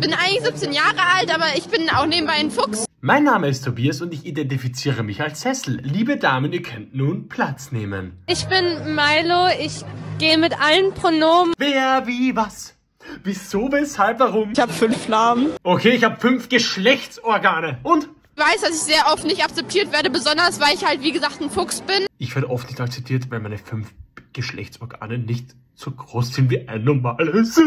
bin eigentlich 17 Jahre alt, aber ich bin auch nebenbei ein Fuchs. Mein Name ist Tobias und ich identifiziere mich als Hessel. Liebe Damen, ihr könnt nun Platz nehmen. Ich bin Milo, ich gehe mit allen Pronomen. Wer, wie, was? Wieso, weshalb, warum? Ich habe 5 Namen. Okay, ich habe 5 Geschlechtsorgane. Und? Ich weiß, dass ich sehr oft nicht akzeptiert werde, besonders weil ich halt, wie gesagt, ein Fuchs bin. Ich werde oft nicht akzeptiert, weil meine 5 Geschlechtsorgane nicht so groß sind wie ein normales.